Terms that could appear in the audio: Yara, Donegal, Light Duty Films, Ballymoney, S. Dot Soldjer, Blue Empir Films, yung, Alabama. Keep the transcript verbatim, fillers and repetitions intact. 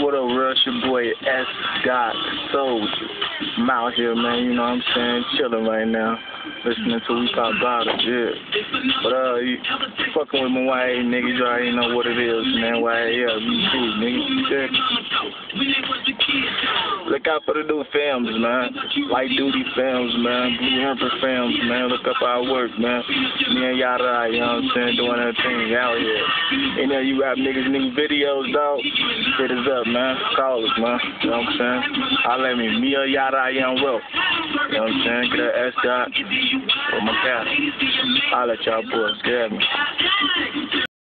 What up, rush? Your boy S. Dot Soldjer. I'm out here, man. You know what I'm saying? Chilling right now, listening to We Pop Bottles. Yeah. But uh, you fucking with my Y A niggas, you already know what it is, man. Y A, me too, niggas. Look out for the new films, man. Light Duty Films, man. Blue Empir Films, man. Look up our work, man. Me and Yara, you know what I'm saying, doing that thing out here. And then you rap niggas new videos, dog. Hit us up, man. Call us, man. You know what I'm saying? Holla at me. Me or Yara, young Will. You know what I'm saying? Get that S dot. With my cat. Holla at y'all boys. Get at me.